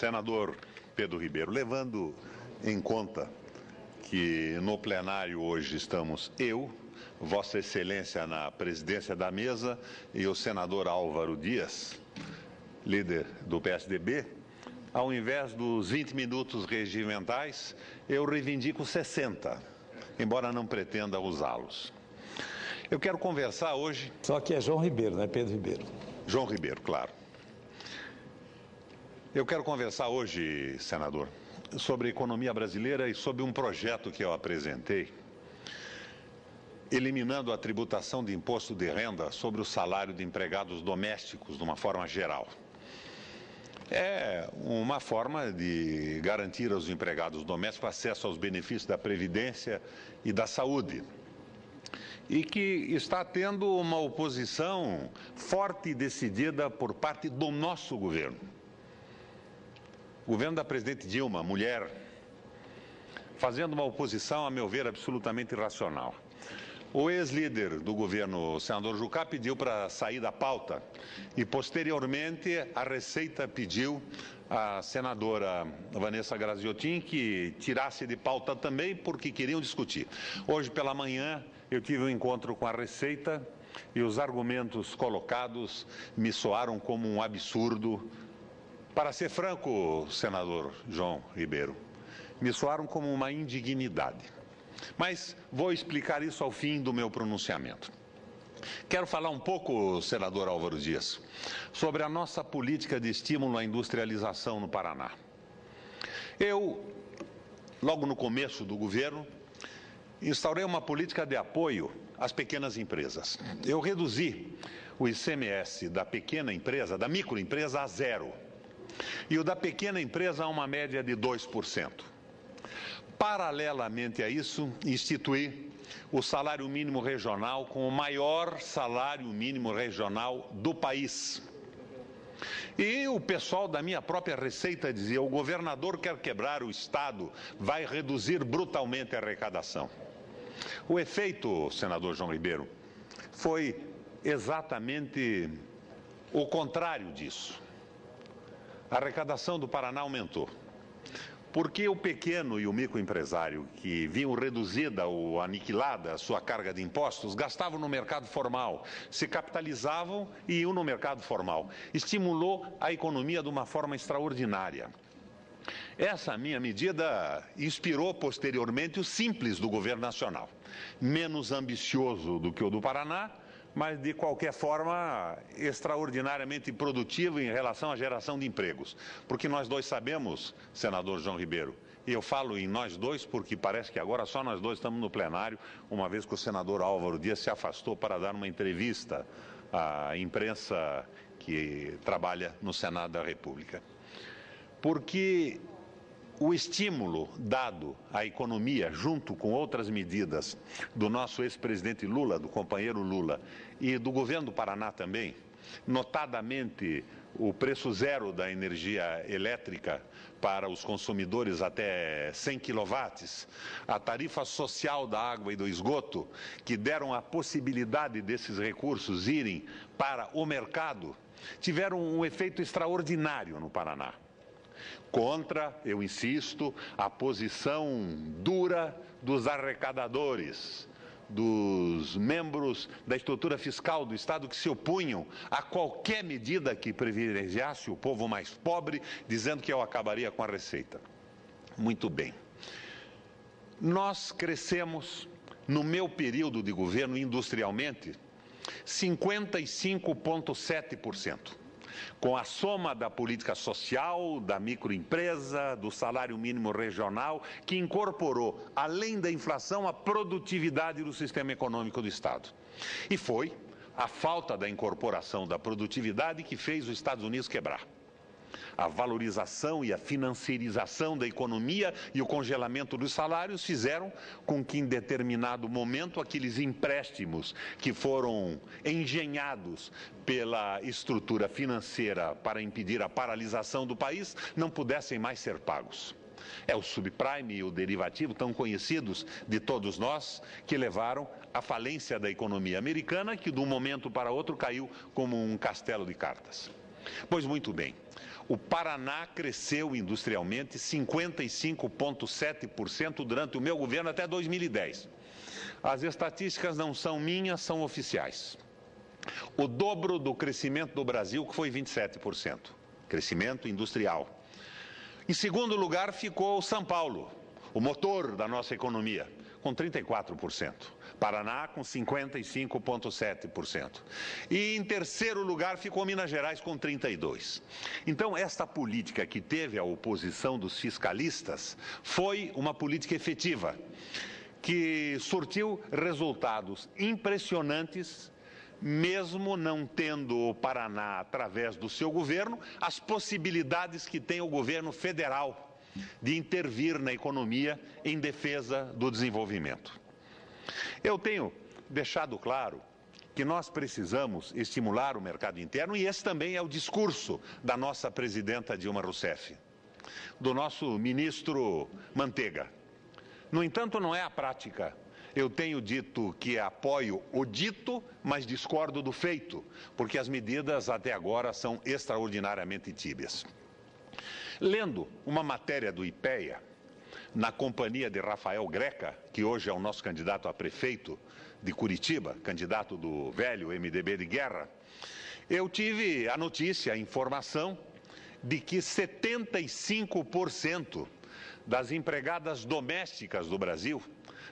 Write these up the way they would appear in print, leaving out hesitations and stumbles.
Senador Pedro Ribeiro, levando em conta que no plenário hoje estamos eu, Vossa Excelência na presidência da mesa e o senador Álvaro Dias, líder do PSDB, ao invés dos 20 minutos regimentais, eu reivindico 60, embora não pretenda usá-los. Eu quero conversar hoje... Só que é João Ribeiro, não é Pedro Ribeiro. João Ribeiro, claro. Eu quero conversar hoje, senador, sobre a economia brasileira e sobre um projeto que eu apresentei, eliminando a tributação de imposto de renda sobre o salário de empregados domésticos, de uma forma geral. É uma forma de garantir aos empregados domésticos acesso aos benefícios da Previdência e da Saúde. E que está tendo uma oposição forte e decidida por parte do nosso governo. O governo da presidente Dilma, mulher, fazendo uma oposição, a meu ver, absolutamente irracional. O ex-líder do governo, o senador Jucá, pediu para sair da pauta e, posteriormente, a Receita pediu à senadora Vanessa Graziottin que tirasse de pauta também, porque queriam discutir. Hoje pela manhã eu tive um encontro com a Receita e os argumentos colocados me soaram como um absurdo. Para ser franco, senador João Ribeiro, me soaram como uma indignidade. Mas vou explicar isso ao fim do meu pronunciamento. Quero falar um pouco, senador Álvaro Dias, sobre a nossa política de estímulo à industrialização no Paraná. Eu, logo no começo do governo, instaurei uma política de apoio às pequenas empresas. Eu reduzi o ICMS da pequena empresa, da microempresa, a 0. E o da pequena empresa a uma média de 2%. Paralelamente a isso, instituir o salário mínimo regional com o maior salário mínimo regional do país. E o pessoal da minha própria Receita dizia: o governador quer quebrar o Estado, vai reduzir brutalmente a arrecadação. O efeito, senador João Ribeiro, foi exatamente o contrário disso. A arrecadação do Paraná aumentou. Porque o pequeno e o microempresário, que viam reduzida ou aniquilada a sua carga de impostos, gastavam no mercado formal, se capitalizavam e iam no mercado formal. Estimulou a economia de uma forma extraordinária. Essa minha medida inspirou posteriormente o simples do governo nacional. Menos ambicioso do que o do Paraná, mas de qualquer forma extraordinariamente produtivo em relação à geração de empregos. Porque nós dois sabemos, senador João Ribeiro, e eu falo em nós dois porque parece que agora só nós dois estamos no plenário, uma vez que o senador Álvaro Dias se afastou para dar uma entrevista à imprensa que trabalha no Senado da República. Porque o estímulo dado à economia, junto com outras medidas do nosso ex-presidente Lula, do companheiro Lula, e do governo do Paraná também, notadamente o preço zero da energia elétrica para os consumidores até 100 quilowatts, a tarifa social da água e do esgoto, que deram a possibilidade desses recursos irem para o mercado, tiveram um efeito extraordinário no Paraná. Contra, eu insisto, a posição dura dos arrecadadores, dos membros da estrutura fiscal do Estado que se opunham a qualquer medida que privilegiasse o povo mais pobre, dizendo que eu acabaria com a Receita. Muito bem. Nós crescemos, no meu período de governo, industrialmente, 55,7%. Com a soma da política social, da microempresa, do salário mínimo regional, que incorporou, além da inflação, a produtividade do sistema econômico do Estado. E foi a falta da incorporação da produtividade que fez os Estados Unidos quebrar. A valorização e a financiarização da economia e o congelamento dos salários fizeram com que, em determinado momento, aqueles empréstimos que foram engenhados pela estrutura financeira para impedir a paralisação do país não pudessem mais ser pagos. É o subprime e o derivativo, tão conhecidos de todos nós, que levaram à falência da economia americana, que de um momento para outro caiu como um castelo de cartas. Pois muito bem, O Paraná cresceu industrialmente 55,7% durante o meu governo até 2010. As estatísticas não são minhas, são oficiais. O dobro do crescimento do Brasil, que foi 27%, crescimento industrial. Em segundo lugar ficou São Paulo, o motor da nossa economia, com 34%. Paraná com 55,7%. E em terceiro lugar ficou Minas Gerais com 32%. Então, esta política que teve a oposição dos fiscalistas foi uma política efetiva, que surtiu resultados impressionantes, mesmo não tendo o Paraná, através do seu governo, as possibilidades que tem o governo federal de intervir na economia em defesa do desenvolvimento. Eu tenho deixado claro que nós precisamos estimular o mercado interno, e esse também é o discurso da nossa presidenta Dilma Rousseff, do nosso ministro Mantega. No entanto, não é a prática. Eu tenho dito que apoio o dito, mas discordo do feito, porque as medidas até agora são extraordinariamente tíbias. Lendo uma matéria do IPEA, na companhia de Rafael Greca, que hoje é o nosso candidato a prefeito de Curitiba, candidato do velho MDB de guerra, eu tive a notícia, a informação, de que 75% das empregadas domésticas do Brasil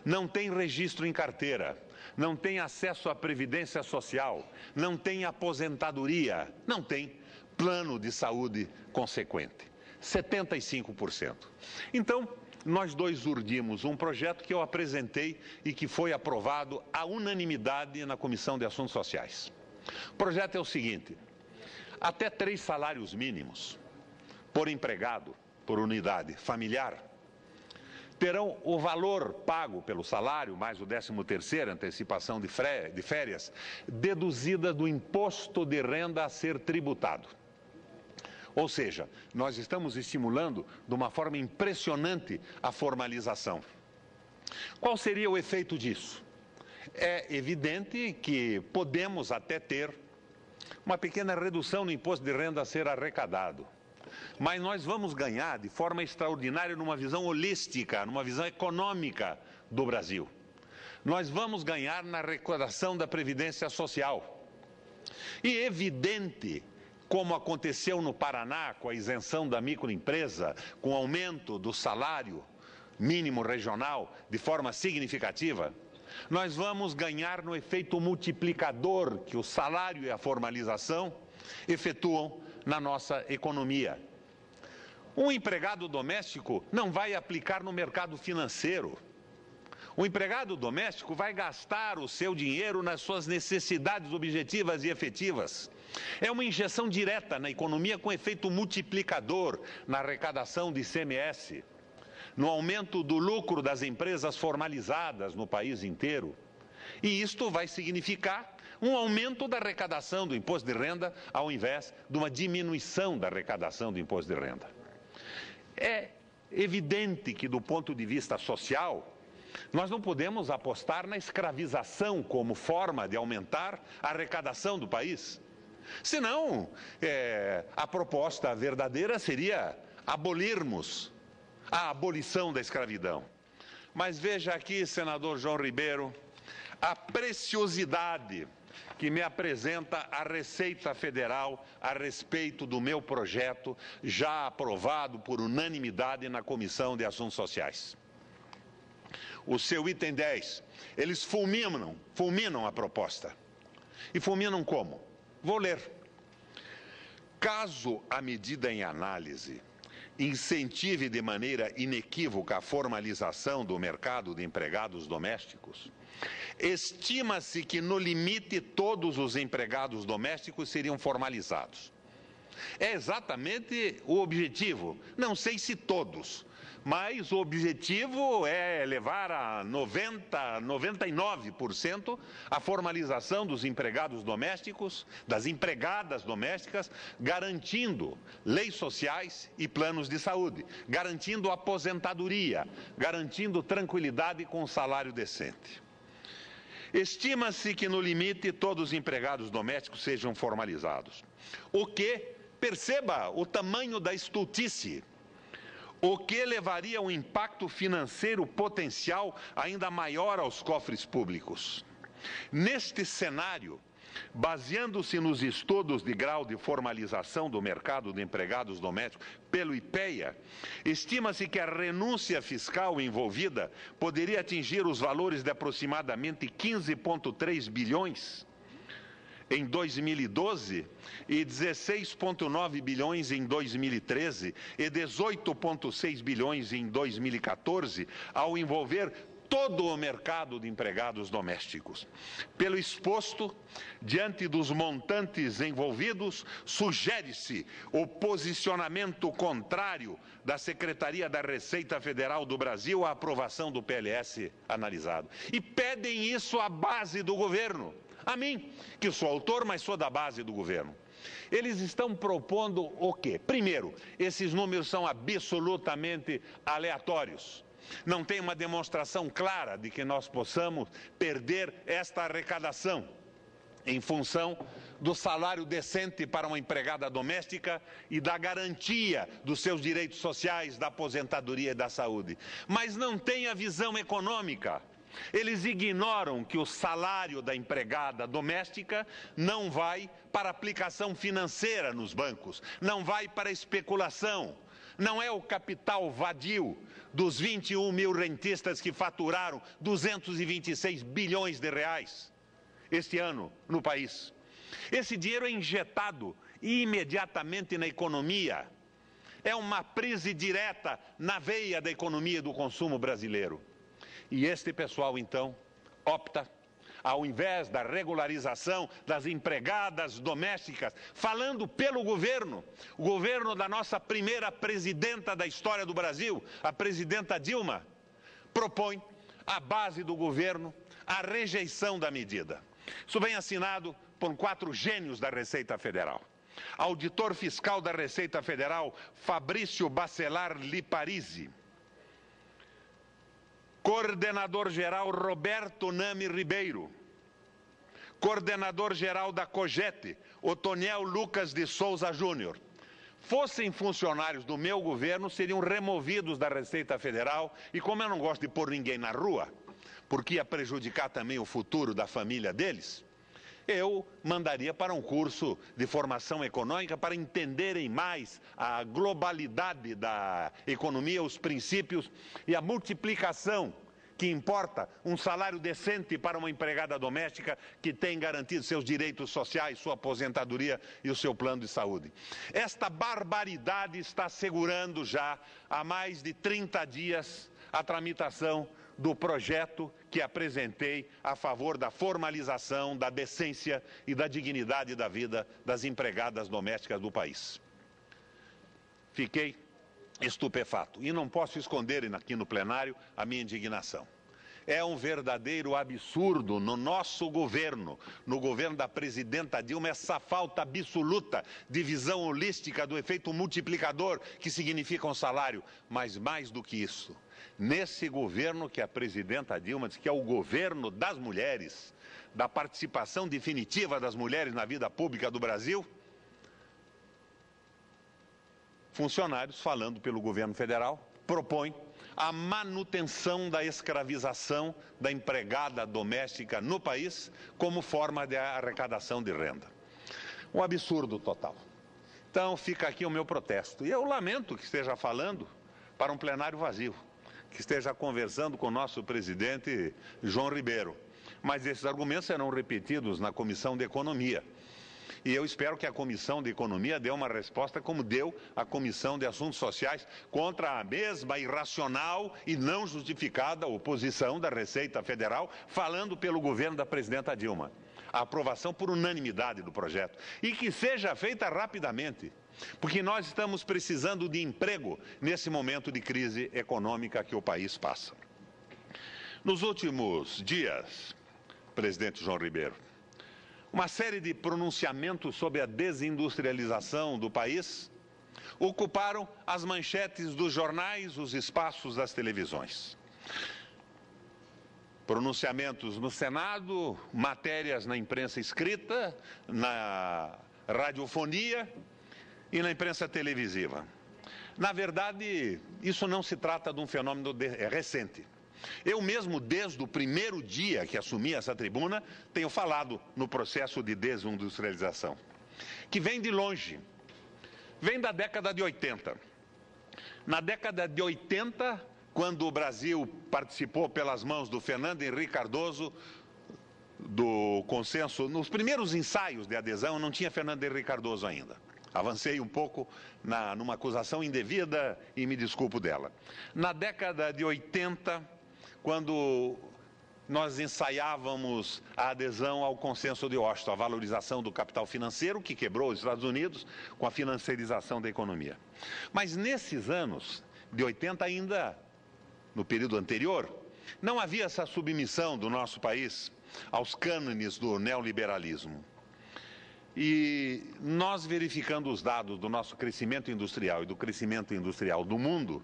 não têm registro em carteira, não têm acesso à Previdência Social, não têm aposentadoria, não têm plano de saúde consequente. 75%. Então, nós dois urdimos um projeto que eu apresentei e que foi aprovado à unanimidade na Comissão de Assuntos Sociais. O projeto é o seguinte: até 3 salários mínimos por empregado, por unidade familiar, terão o valor pago pelo salário, mais o 13º, antecipação de férias, deduzida do imposto de renda a ser tributado. Ou seja, nós estamos estimulando de uma forma impressionante a formalização. Qual seria o efeito disso? É evidente que podemos até ter uma pequena redução no imposto de renda a ser arrecadado, mas nós vamos ganhar de forma extraordinária numa visão holística, numa visão econômica do Brasil. Nós vamos ganhar na arrecadação da Previdência Social. E é evidente, como aconteceu no Paraná, com a isenção da microempresa, com o aumento do salário mínimo regional de forma significativa, nós vamos ganhar no efeito multiplicador que o salário e a formalização efetuam na nossa economia. Um empregado doméstico não vai aplicar no mercado financeiro. O empregado doméstico vai gastar o seu dinheiro nas suas necessidades objetivas e efetivas. É uma injeção direta na economia com efeito multiplicador na arrecadação de ICMS, no aumento do lucro das empresas formalizadas no país inteiro. E isto vai significar um aumento da arrecadação do imposto de renda, ao invés de uma diminuição da arrecadação do imposto de renda. É evidente que, do ponto de vista social, nós não podemos apostar na escravização como forma de aumentar a arrecadação do país. Senão, a proposta verdadeira seria abolirmos a abolição da escravidão. Mas veja aqui, senador João Ribeiro, a preciosidade que me apresenta a Receita Federal a respeito do meu projeto, já aprovado por unanimidade na Comissão de Assuntos Sociais. O seu item 10, eles fulminam a proposta. E fulminam como? Vou ler. Caso a medida em análise incentive de maneira inequívoca a formalização do mercado de empregados domésticos, estima-se que no limite todos os empregados domésticos seriam formalizados. É exatamente o objetivo, não sei se todos, mas o objetivo é levar a 99% a formalização dos empregados domésticos, das empregadas domésticas, garantindo leis sociais e planos de saúde, garantindo aposentadoria, garantindo tranquilidade com um salário decente. Estima-se que no limite todos os empregados domésticos sejam formalizados, o que Perceba o tamanho da estultice, o que levaria um impacto financeiro potencial ainda maior aos cofres públicos. Neste cenário, baseando-se nos estudos de grau de formalização do mercado de empregados domésticos pelo IPEA, estima-se que a renúncia fiscal envolvida poderia atingir os valores de aproximadamente 15,3 bilhões em 2012 e 16,9 bilhões em 2013 e 18,6 bilhões em 2014, ao envolver todo o mercado de empregados domésticos. Pelo exposto, diante dos montantes envolvidos, sugere-se o posicionamento contrário da Secretaria da Receita Federal do Brasil à aprovação do PLS analisado. E pedem isso à base do governo. A mim, que sou autor, mas sou da base do governo. Eles estão propondo o quê? Primeiro, esses números são absolutamente aleatórios. Não tem uma demonstração clara de que nós possamos perder esta arrecadação em função do salário decente para uma empregada doméstica e da garantia dos seus direitos sociais, da aposentadoria e da saúde. Mas não tem a visão econômica. Eles ignoram que o salário da empregada doméstica não vai para aplicação financeira nos bancos, não vai para especulação. Não é o capital vadio dos 21 mil rentistas que faturaram 226 bilhões de reais este ano no país. Esse dinheiro é injetado imediatamente na economia. É uma crise direta na veia da economia do consumo brasileiro. E este pessoal, então, opta, ao invés da regularização das empregadas domésticas, falando pelo governo, o governo da nossa primeira presidenta da história do Brasil, a presidenta Dilma, propõe à base do governo a rejeição da medida. Isso vem assinado por 4 gênios da Receita Federal. Auditor fiscal da Receita Federal, Fabrício Bacelar Liparizi. Coordenador-geral Roberto Nami Ribeiro, coordenador-geral da COGET, Otoniel Lucas de Souza Júnior. Fossem funcionários do meu governo, seriam removidos da Receita Federal e, como eu não gosto de pôr ninguém na rua, porque ia prejudicar também o futuro da família deles, eu mandaria para um curso de formação econômica para entenderem mais a globalidade da economia, os princípios e a multiplicação que importa um salário decente para uma empregada doméstica que tem garantido seus direitos sociais, sua aposentadoria e o seu plano de saúde. Esta barbaridade está segurando já há mais de 30 dias a tramitação do projeto que apresentei a favor da formalização, da decência e da dignidade da vida das empregadas domésticas do país. Fiquei estupefato e não posso esconder aqui no plenário a minha indignação. É um verdadeiro absurdo no nosso governo, no governo da presidenta Dilma, essa falta absoluta de visão holística do efeito multiplicador que significa um salário, mas mais do que isso. Nesse governo que a presidenta Dilma diz que é o governo das mulheres, da participação definitiva das mulheres na vida pública do Brasil, funcionários falando pelo governo federal propõem a manutenção da escravização da empregada doméstica no país como forma de arrecadação de renda. Um absurdo total. Então fica aqui o meu protesto. E eu lamento que esteja falando para um plenário vazio, que esteja conversando com o nosso presidente João Ribeiro. Mas esses argumentos serão repetidos na Comissão de Economia. E eu espero que a Comissão de Economia dê uma resposta como deu a Comissão de Assuntos Sociais contra a mesma irracional e não justificada oposição da Receita Federal, falando pelo governo da presidenta Dilma. A aprovação por unanimidade do projeto. E que seja feita rapidamente, porque nós estamos precisando de emprego nesse momento de crise econômica que o país passa. Nos últimos dias, presidente João Ribeiro, uma série de pronunciamentos sobre a desindustrialização do país ocuparam as manchetes dos jornais, os espaços das televisões. Pronunciamentos no Senado, matérias na imprensa escrita, na radiofonia e na imprensa televisiva. Na verdade, isso não se trata de um fenômeno recente. Eu mesmo, desde o primeiro dia que assumi essa tribuna, tenho falado no processo de desindustrialização, que vem de longe, vem da década de 80. Na década de 80, quando o Brasil participou pelas mãos do Fernando Henrique Cardoso, do Consenso, nos primeiros ensaios de adesão, não tinha Fernando Henrique Cardoso ainda. Avancei um pouco numa acusação indevida e me desculpo dela. Na década de 80, quando nós ensaiávamos a adesão ao Consenso de Washington, a valorização do capital financeiro, que quebrou os Estados Unidos com a financiarização da economia. Mas nesses anos de 80 ainda, no período anterior, não havia essa submissão do nosso país aos cânones do neoliberalismo. E nós, verificando os dados do nosso crescimento industrial e do crescimento industrial do mundo,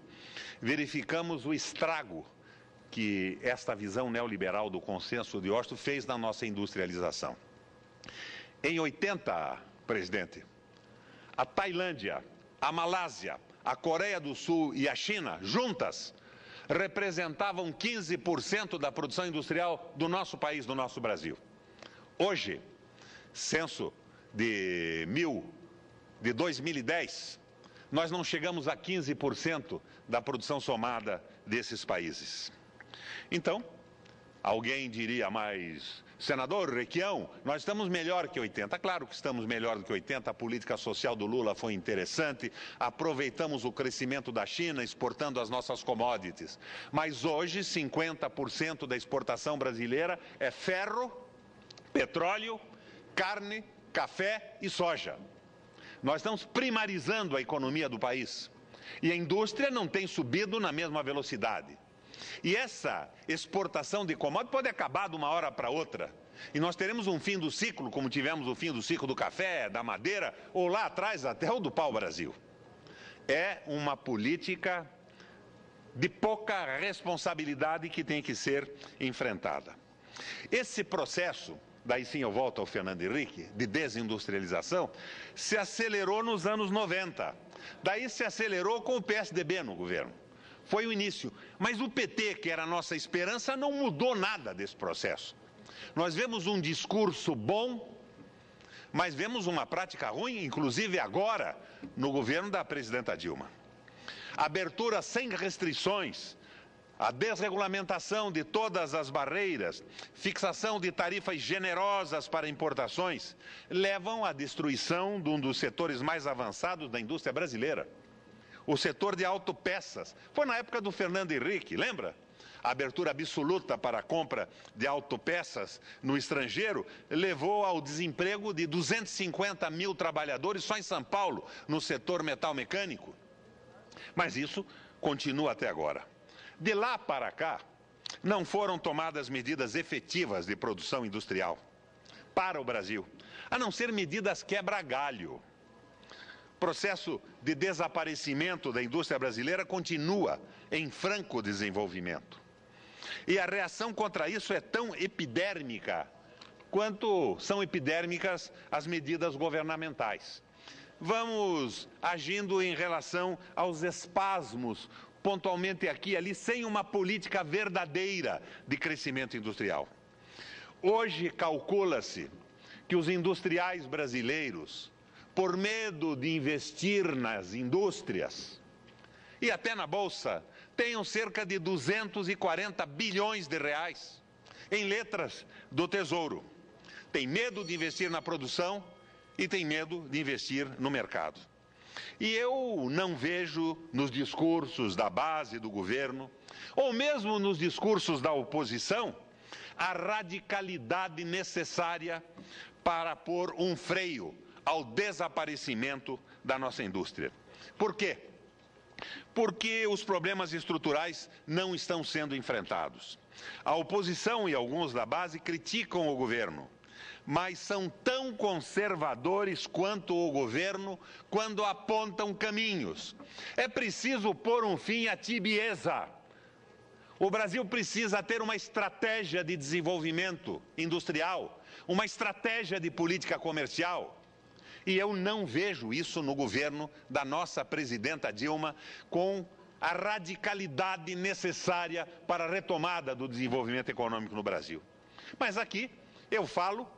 verificamos o estrago que esta visão neoliberal do Consenso de Washington fez na nossa industrialização. Em 80, presidente, a Tailândia, a Malásia, a Coreia do Sul e a China, juntas, representavam 15% da produção industrial do nosso país, do nosso Brasil. Hoje, censo de 2010, nós não chegamos a 15% da produção somada desses países. Então, alguém diria, mas, senador Requião, nós estamos melhor que 80. Claro que estamos melhor do que 80, a política social do Lula foi interessante, aproveitamos o crescimento da China exportando as nossas commodities. Mas hoje, 50% da exportação brasileira é ferro, petróleo, carne, café e soja. Nós estamos primarizando a economia do país e a indústria não tem subido na mesma velocidade. E essa exportação de commodities pode acabar de uma hora para outra. E nós teremos um fim do ciclo, como tivemos o fim do ciclo do café, da madeira, ou lá atrás até o do pau-brasil. É uma política de pouca responsabilidade que tem que ser enfrentada. Esse processo, daí sim eu volto ao Fernando Henrique, de desindustrialização, se acelerou nos anos 90. Daí se acelerou com o PSDB no governo. Foi o início. Mas o PT, que era a nossa esperança, não mudou nada desse processo. Nós vemos um discurso bom, mas vemos uma prática ruim, inclusive agora, no governo da presidenta Dilma. Abertura sem restrições, a desregulamentação de todas as barreiras, fixação de tarifas generosas para importações, levam à destruição de um dos setores mais avançados da indústria brasileira. O setor de autopeças. Foi na época do Fernando Henrique, lembra? A abertura absoluta para a compra de autopeças no estrangeiro levou ao desemprego de 250 mil trabalhadores só em São Paulo, no setor metal-mecânico. Mas isso continua até agora. De lá para cá, não foram tomadas medidas efetivas de produção industrial para o Brasil, a não ser medidas quebra-galho. O processo de desaparecimento da indústria brasileira continua em franco desenvolvimento. E a reação contra isso é tão epidérmica quanto são epidérmicas as medidas governamentais. Vamos agindo em relação aos espasmos, pontualmente aqui e ali, sem uma política verdadeira de crescimento industrial. Hoje calcula-se que os industriais brasileiros, por medo de investir nas indústrias e até na Bolsa, tenham cerca de 240 bilhões de reais em letras do Tesouro. Tem medo de investir na produção e tem medo de investir no mercado. E eu não vejo nos discursos da base do governo, ou mesmo nos discursos da oposição, a radicalidade necessária para pôr um freio ao desaparecimento da nossa indústria. Por quê? Porque os problemas estruturais não estão sendo enfrentados. A oposição e alguns da base criticam o governo, mas são tão conservadores quanto o governo quando apontam caminhos. É preciso pôr um fim à tibieza. O Brasil precisa ter uma estratégia de desenvolvimento industrial, uma estratégia de política comercial. E eu não vejo isso no governo da nossa presidenta Dilma com a radicalidade necessária para a retomada do desenvolvimento econômico no Brasil. Mas aqui eu falo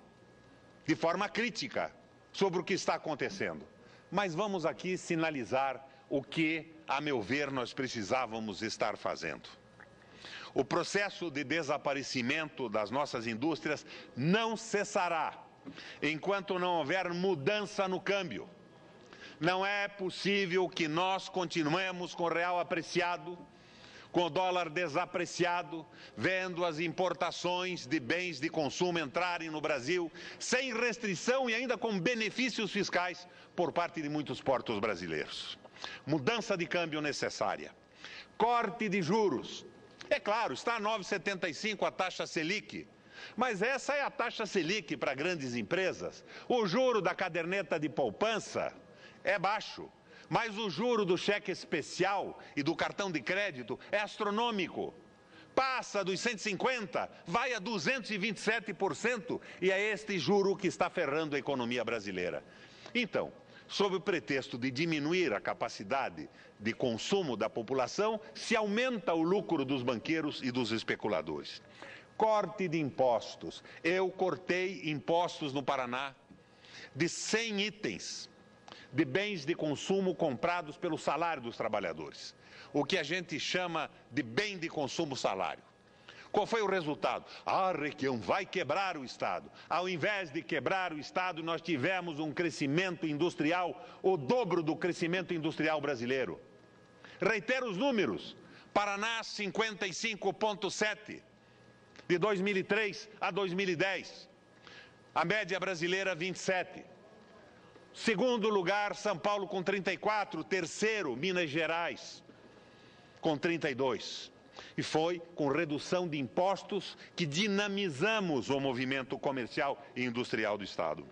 de forma crítica sobre o que está acontecendo. Mas vamos aqui sinalizar o que, a meu ver, nós precisávamos estar fazendo. O processo de desaparecimento das nossas indústrias não cessará enquanto não houver mudança no câmbio. Não é possível que nós continuemos com o real apreciado, com o dólar desapreciado, vendo as importações de bens de consumo entrarem no Brasil sem restrição e ainda com benefícios fiscais por parte de muitos portos brasileiros. Mudança de câmbio necessária. Corte de juros. É claro, está a 9,75 a taxa Selic, mas essa é a taxa Selic para grandes empresas. O juro da caderneta de poupança é baixo, mas o juro do cheque especial e do cartão de crédito é astronômico. Passa dos 150, vai a 227% e é este juro que está ferrando a economia brasileira. Então, sob o pretexto de diminuir a capacidade de consumo da população, se aumenta o lucro dos banqueiros e dos especuladores. Corte de impostos. Eu cortei impostos no Paraná de 100 itens de bens de consumo comprados pelo salário dos trabalhadores, o que a gente chama de bem de consumo salário. Qual foi o resultado? Ah, Requião, vai quebrar o Estado. Ao invés de quebrar o Estado, nós tivemos um crescimento industrial, o dobro do crescimento industrial brasileiro. Reitero os números. Paraná, 55,7, de 2003 a 2010. A média brasileira, 27. Segundo lugar, São Paulo com 34, terceiro, Minas Gerais com 32. E foi com redução de impostos que dinamizamos o movimento comercial e industrial do Estado.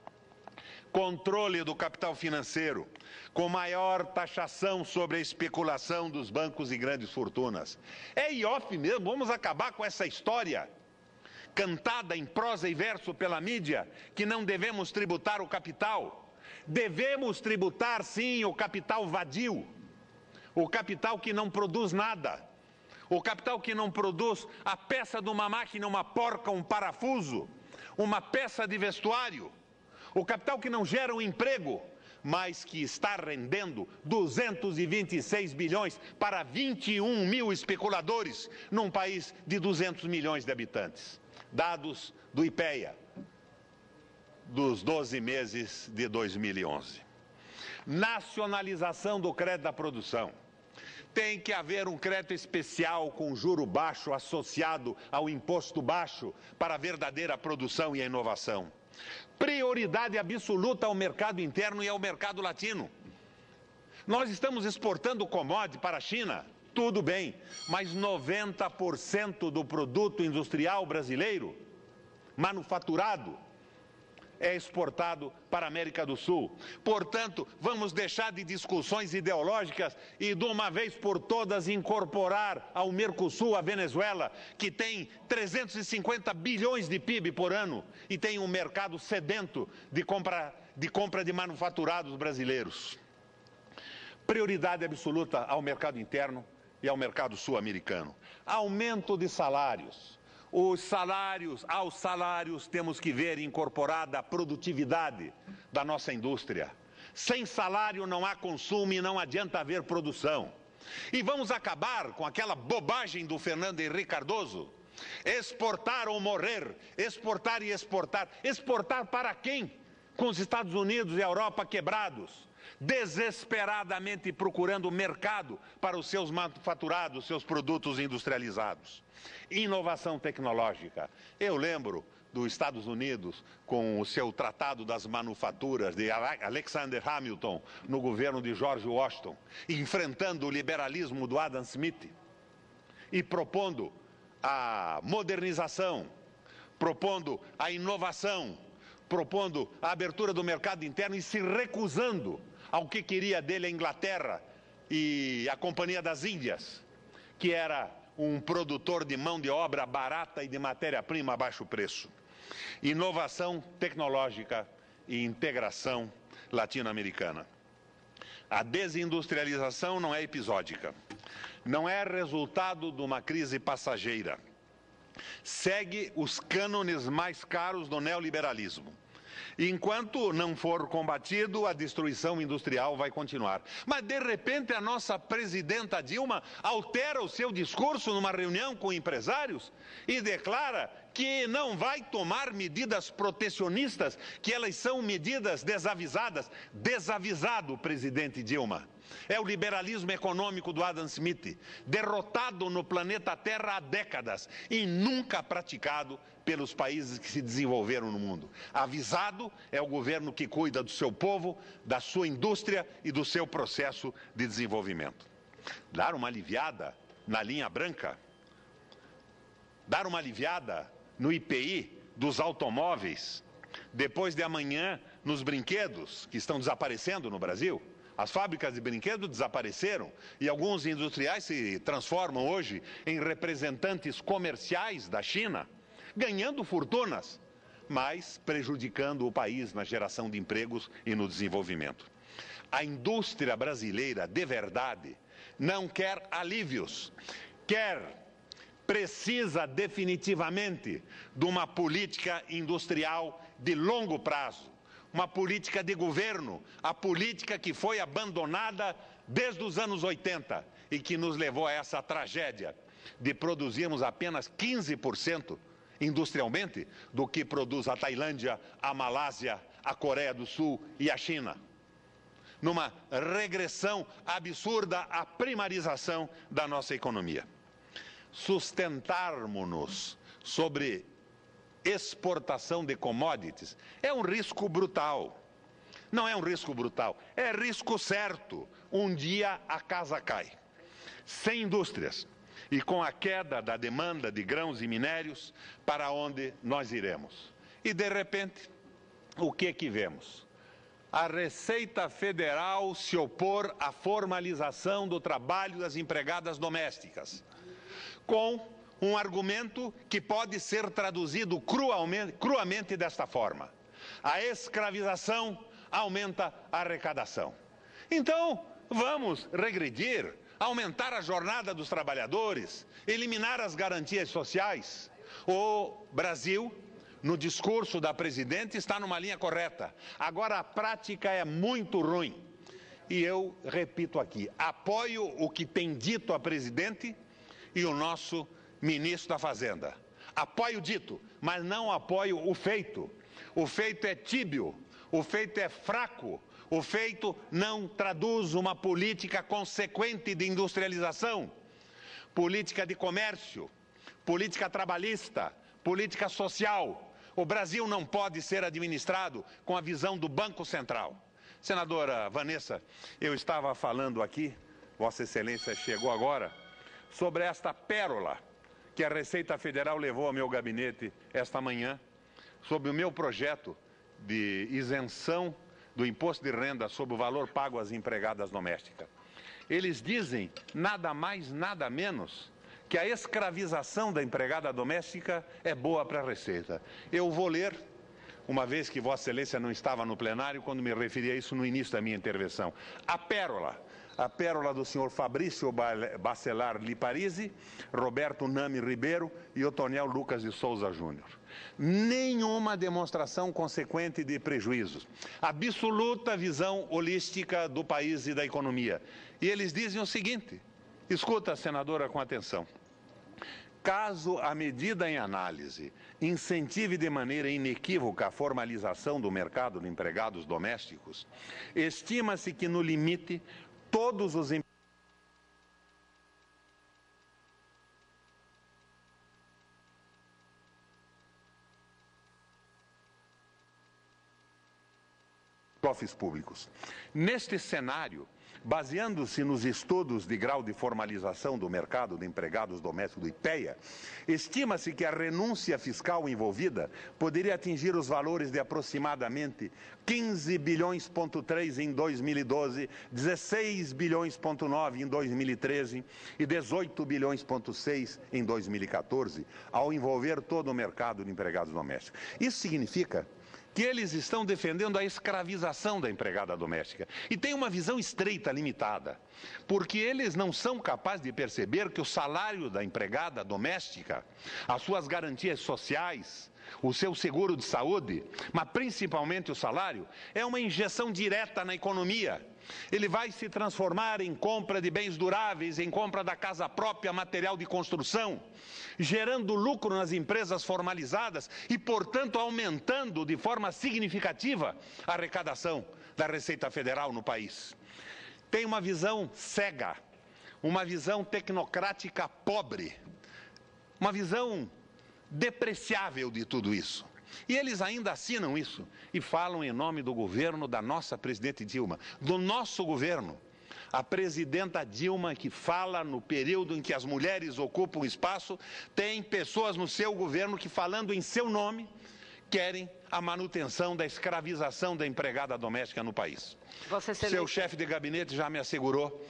Controle do capital financeiro, com maior taxação sobre a especulação dos bancos e grandes fortunas. É IOF mesmo, vamos acabar com essa história cantada em prosa e verso pela mídia, que não devemos tributar o capital. Devemos tributar, sim, o capital vadio, o capital que não produz nada, o capital que não produz a peça de uma máquina, uma porca, um parafuso, uma peça de vestuário, o capital que não gera um emprego, mas que está rendendo 226 bilhões para 21 mil especuladores num país de 200 milhões de habitantes. Dados do IPEA. Dos 12 meses de 2011. Nacionalização do crédito da produção. Tem que haver um crédito especial com juro baixo associado ao imposto baixo para a verdadeira produção e a inovação. Prioridade absoluta ao mercado interno e ao mercado latino. Nós estamos exportando commodity para a China, tudo bem, mas 90% do produto industrial brasileiro, manufaturado, é exportado para a América do Sul. Portanto, vamos deixar de discussões ideológicas e, de uma vez por todas, incorporar ao Mercosul a Venezuela, que tem 350 bilhões de PIB por ano e tem um mercado sedento de compra de manufaturados brasileiros. Prioridade absoluta ao mercado interno e ao mercado sul-americano. Aumento de salários. Aos salários temos que ver incorporada a produtividade da nossa indústria. Sem salário não há consumo e não adianta haver produção. E vamos acabar com aquela bobagem do Fernando Henrique Cardoso. Exportar ou morrer, exportar e exportar. Exportar para quem? Com os Estados Unidos e a Europa quebrados, desesperadamente procurando mercado para os seus manufaturados, seus produtos industrializados. Inovação tecnológica. Eu lembro dos Estados Unidos com o seu Tratado das Manufaturas de Alexander Hamilton no governo de George Washington, enfrentando o liberalismo do Adam Smith e propondo a modernização, propondo a inovação, propondo a abertura do mercado interno e se recusando ao que queria dele a Inglaterra e a Companhia das Índias, que era um produtor de mão de obra barata e de matéria-prima a baixo preço. Inovação tecnológica e integração latino-americana. A desindustrialização não é episódica, não é resultado de uma crise passageira. Segue os cânones mais caros do neoliberalismo. Enquanto não for combatido, a destruição industrial vai continuar. Mas, de repente, a nossa presidenta Dilma altera o seu discurso numa reunião com empresários e declara que não vai tomar medidas protecionistas, que elas são medidas desavisadas. Desavisado, presidente Dilma. É o liberalismo econômico do Adam Smith, derrotado no planeta Terra há décadas e nunca praticado pelos países que se desenvolveram no mundo. Avisado é o governo que cuida do seu povo, da sua indústria e do seu processo de desenvolvimento. Dar uma aliviada na linha branca, dar uma aliviada no IPI dos automóveis, depois de amanhã nos brinquedos que estão desaparecendo no Brasil. As fábricas de brinquedo desapareceram e alguns industriais se transformam hoje em representantes comerciais da China, ganhando fortunas, mas prejudicando o país na geração de empregos e no desenvolvimento. A indústria brasileira, de verdade, não quer alívios, precisa definitivamente de uma política industrial de longo prazo. Uma política de governo, a política que foi abandonada desde os anos 80 e que nos levou a essa tragédia de produzirmos apenas 15% industrialmente do que produz a Tailândia, a Malásia, a Coreia do Sul e a China. Numa regressão absurda à primarização da nossa economia. Sustentarmos-nos sobre exportação de commodities é um risco brutal. Não é um risco brutal, é risco certo. Um dia a casa cai. Sem indústrias e com a queda da demanda de grãos e minérios, para onde nós iremos? E de repente, o que vemos? A Receita Federal se opor à formalização do trabalho das empregadas domésticas, com um argumento que pode ser traduzido cruamente desta forma: a escravização aumenta a arrecadação. Então, vamos regredir, aumentar a jornada dos trabalhadores, eliminar as garantias sociais. O Brasil, no discurso da presidente, está numa linha correta. Agora, a prática é muito ruim. E eu repito aqui, apoio o que tem dito a presidente e o nosso ministro da Fazenda. Apoio o dito, mas não apoio o feito. O feito é tíbio, o feito é fraco, o feito não traduz uma política consequente de industrialização, política de comércio, política trabalhista, política social. O Brasil não pode ser administrado com a visão do Banco Central. Senadora Vanessa, eu estava falando aqui, Vossa Excelência chegou agora, sobre esta pérola que a Receita Federal levou ao meu gabinete esta manhã, sobre o meu projeto de isenção do imposto de renda sobre o valor pago às empregadas domésticas. Eles dizem nada mais, nada menos, que a escravização da empregada doméstica é boa para a Receita. Eu vou ler, uma vez que Vossa Excelência não estava no plenário, quando me referi a isso no início da minha intervenção. A pérola do senhor Fabrício Bacelar Liparizi, Roberto Nami Ribeiro e Otoniel Lucas de Souza Júnior. Nenhuma demonstração consequente de prejuízos. Absoluta visão holística do país e da economia. E eles dizem o seguinte, escuta, senadora, com atenção. Caso a medida em análise incentive de maneira inequívoca a formalização do mercado de empregados domésticos, estima-se que no limite todos os cofres públicos. Neste cenário, baseando-se nos estudos de grau de formalização do mercado de empregados domésticos do IPEA, estima-se que a renúncia fiscal envolvida poderia atingir os valores de aproximadamente 15,3 bilhões em 2012, 16,9 bilhões em 2013 e 18,6 bilhões em 2014, ao envolver todo o mercado de empregados domésticos. Isso significa que eles estão defendendo a escravização da empregada doméstica. E tem uma visão estreita, limitada, porque eles não são capazes de perceber que o salário da empregada doméstica, as suas garantias sociais, o seu seguro de saúde, mas principalmente o salário, é uma injeção direta na economia. Ele vai se transformar em compra de bens duráveis, em compra da casa própria, material de construção, gerando lucro nas empresas formalizadas e, portanto, aumentando de forma significativa a arrecadação da Receita Federal no país. Tem uma visão cega, uma visão tecnocrática pobre, uma visão depreciável de tudo isso. E eles ainda assinam isso e falam em nome do governo da nossa presidente Dilma, do nosso governo. A presidenta Dilma, que fala no período em que as mulheres ocupam o espaço, tem pessoas no seu governo que, falando em seu nome, querem a manutenção da escravização da empregada doméstica no país. Seu chefe de gabinete já me assegurou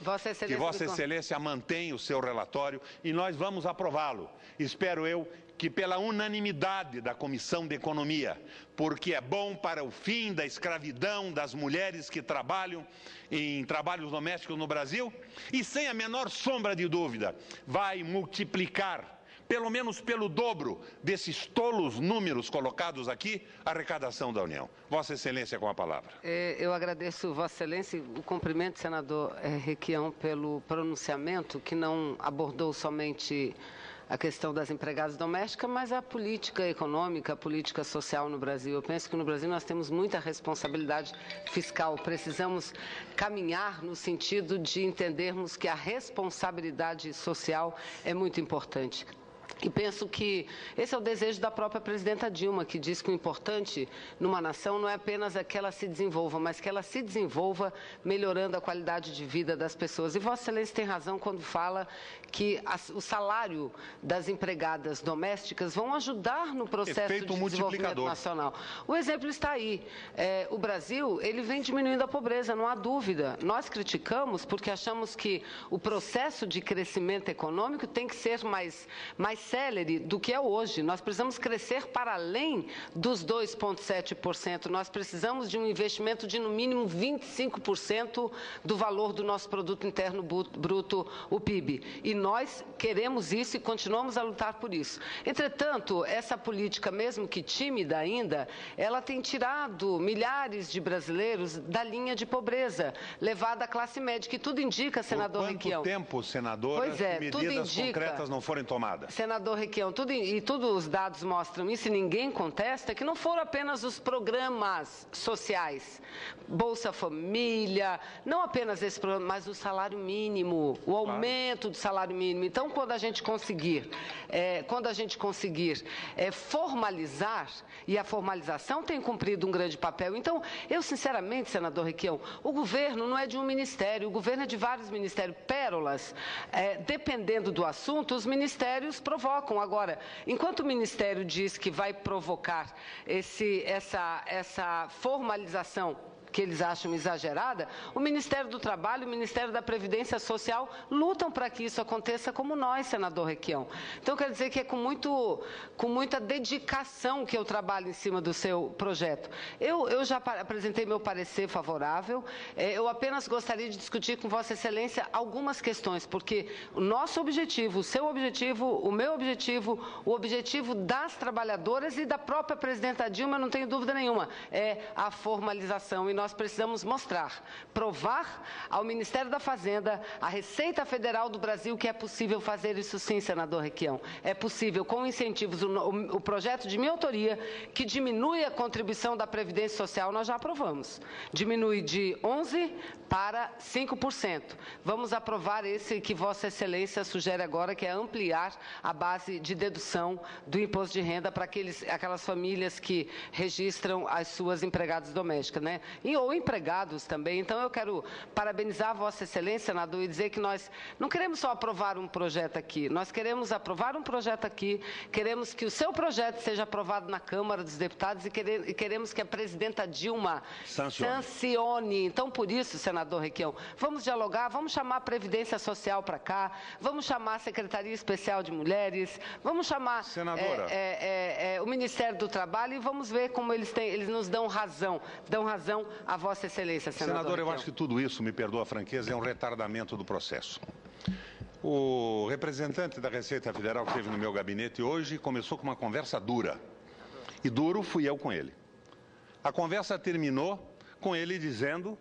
que Vossa Excelência mantém o seu relatório e nós vamos aprová-lo. Espero eu que pela unanimidade da Comissão de Economia, porque é bom para o fim da escravidão das mulheres que trabalham em trabalhos domésticos no Brasil e, sem a menor sombra de dúvida, vai multiplicar, pelo menos pelo dobro desses tolos números colocados aqui, a arrecadação da União. Vossa Excelência, com a palavra. Eu agradeço, Vossa Excelência, o cumprimento, senador Requião, pelo pronunciamento, que não abordou somente a questão das empregadas domésticas, mas a política econômica, a política social no Brasil. Eu penso que no Brasil nós temos muita responsabilidade fiscal. Precisamos caminhar no sentido de entendermos que a responsabilidade social é muito importante. E penso que esse é o desejo da própria presidenta Dilma, que diz que o importante numa nação não é apenas que ela se desenvolva, mas que ela se desenvolva melhorando a qualidade de vida das pessoas. E Vossa Excelência tem razão quando fala que o salário das empregadas domésticas vão ajudar no processo de desenvolvimento nacional. O exemplo está aí. O Brasil, ele vem diminuindo a pobreza, não há dúvida. Nós criticamos porque achamos que o processo de crescimento econômico tem que ser mais célere do que é hoje. Nós precisamos crescer para além dos 2,7%. Nós precisamos de um investimento de, no mínimo, 25% do valor do nosso produto interno bruto, o PIB. E nós queremos isso e continuamos a lutar por isso. Entretanto, essa política, mesmo que tímida ainda, ela tem tirado milhares de brasileiros da linha de pobreza, levada à classe média, que tudo indica, senador Requião. Por quanto tempo, senadora, medidas concretas não forem tomadas? Senador Requião, todos os dados mostram isso e ninguém contesta, que não foram apenas os programas sociais, Bolsa Família, não apenas esse programa, mas o salário mínimo, o aumento do salário mínimo. Então, quando a gente conseguir, formalizar, e a formalização tem cumprido um grande papel. Então, eu sinceramente, senador Requião, o governo não é de um ministério, o governo é de vários ministérios, pérolas. Dependendo do assunto, os ministérios provocam. Agora, enquanto o Ministério diz que vai provocar essa formalização que eles acham exagerada, o Ministério do Trabalho e o Ministério da Previdência Social lutam para que isso aconteça, como nós, senador Requião. Então, quero dizer que é com muita dedicação que eu trabalho em cima do seu projeto. Eu já apresentei meu parecer favorável, eu apenas gostaria de discutir com Vossa Excelência algumas questões, porque o nosso objetivo, o seu objetivo, o meu objetivo, o objetivo das trabalhadoras e da própria presidenta Dilma, não tenho dúvida nenhuma, é a formalização. E nós precisamos mostrar, provar ao Ministério da Fazenda, à Receita Federal do Brasil, que é possível fazer isso sim, senador Requião. É possível, com incentivos. O projeto de minha autoria, que diminui a contribuição da Previdência Social, nós já aprovamos. Diminui de 11% para 5%. Vamos aprovar esse que Vossa Excelência sugere agora, que é ampliar a base de dedução do imposto de renda para aquelas famílias que registram as suas empregadas domésticas, né? Em e ou empregados também. Então, eu quero parabenizar a Vossa Excelência, senador, e dizer que nós não queremos só aprovar um projeto aqui, nós queremos aprovar um projeto aqui, queremos que o seu projeto seja aprovado na Câmara dos Deputados e queremos que a presidenta Dilma sancione. Então, por isso, senador Requião, vamos dialogar, vamos chamar a Previdência Social para cá, vamos chamar a Secretaria Especial de Mulheres, vamos chamar o Ministério do Trabalho e vamos ver como eles nos dão razão à Vossa Excelência, senador. Senador, eu acho que tudo isso, me perdoa a franqueza, é um retardamento do processo. O representante da Receita Federal que esteve no meu gabinete hoje começou com uma conversa dura. E duro fui eu com ele. A conversa terminou com ele dizendo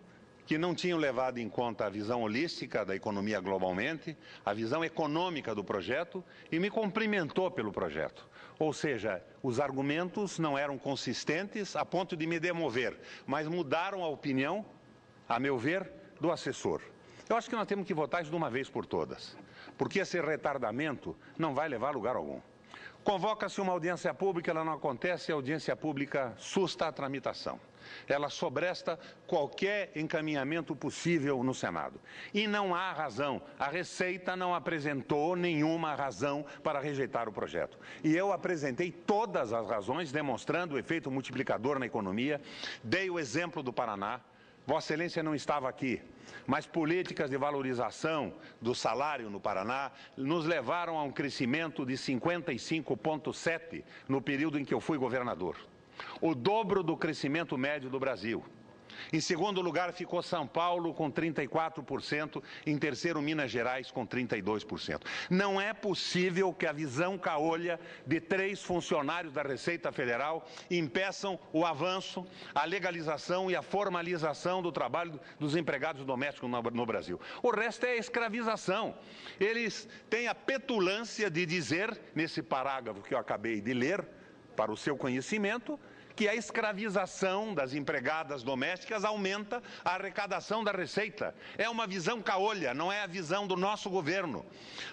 que não tinham levado em conta a visão holística da economia globalmente, a visão econômica do projeto, e me cumprimentou pelo projeto. Ou seja, os argumentos não eram consistentes a ponto de me demover, mas mudaram a opinião, a meu ver, do assessor. Eu acho que nós temos que votar isso de uma vez por todas, porque esse retardamento não vai levar a lugar algum. Convoca-se uma audiência pública, ela não acontece, a audiência pública susta a tramitação. Ela sobresta qualquer encaminhamento possível no Senado. E não há razão, a Receita não apresentou nenhuma razão para rejeitar o projeto. E eu apresentei todas as razões, demonstrando o efeito multiplicador na economia, dei o exemplo do Paraná. Vossa Excelência não estava aqui, mas políticas de valorização do salário no Paraná nos levaram a um crescimento de 55,7% no período em que eu fui governador. O dobro do crescimento médio do Brasil. Em segundo lugar ficou São Paulo com 34%, em terceiro Minas Gerais com 32%. Não é possível que a visão caolha de 3 funcionários da Receita Federal impeçam o avanço, a legalização e a formalização do trabalho dos empregados domésticos no Brasil. O resto é escravização. Eles têm a petulância de dizer, nesse parágrafo que eu acabei de ler, para o seu conhecimento, que a escravização das empregadas domésticas aumenta a arrecadação da Receita. É uma visão caolha, não é a visão do nosso governo.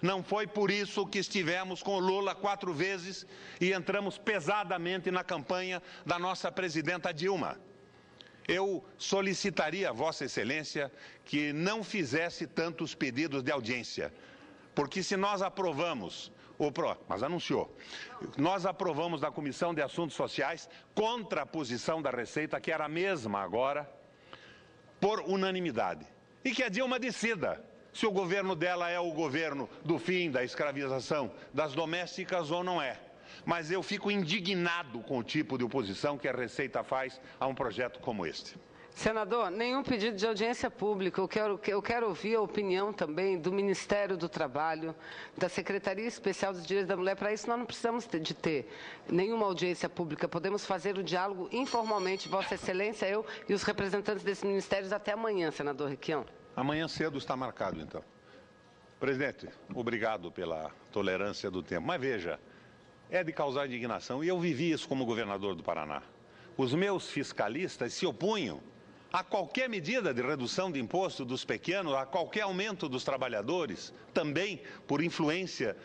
Não foi por isso que estivemos com o Lula 4 vezes e entramos pesadamente na campanha da nossa presidenta Dilma. Eu solicitaria a Vossa Excelência que não fizesse tantos pedidos de audiência, porque se nós aprovamos... Mas anunciou. Nós aprovamos na Comissão de Assuntos Sociais contra a posição da Receita, que era a mesma agora, por unanimidade. E que a Dilma decida se o governo dela é o governo do fim da escravização das domésticas ou não é. Mas eu fico indignado com o tipo de oposição que a Receita faz a um projeto como este. Senador, nenhum pedido de audiência pública. Eu quero ouvir a opinião também do Ministério do Trabalho, da Secretaria Especial dos Direitos da Mulher. Para isso, nós não precisamos de ter nenhuma audiência pública. Podemos fazer o diálogo informalmente. Vossa Excelência, eu e os representantes desses ministérios até amanhã, senador Requião. Amanhã cedo está marcado, então. Presidente, obrigado pela tolerância do tempo. Mas veja, é de causar indignação. E eu vivi isso como governador do Paraná. Os meus fiscalistas se opunham a qualquer medida de redução de imposto dos pequenos, a qualquer aumento dos trabalhadores, também por influência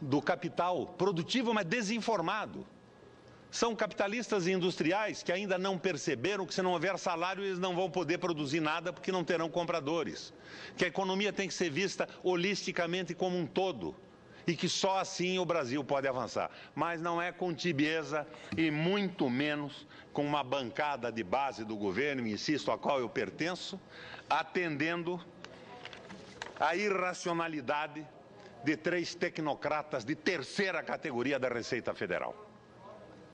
do capital produtivo, mas desinformado. São capitalistas e industriais que ainda não perceberam que se não houver salário eles não vão poder produzir nada porque não terão compradores. Que a economia tem que ser vista holisticamente como um todo. E que só assim o Brasil pode avançar. Mas não é com tibieza e muito menos com uma bancada de base do governo, insisto, a qual eu pertenço, atendendo à irracionalidade de 3 tecnocratas de terceira categoria da Receita Federal.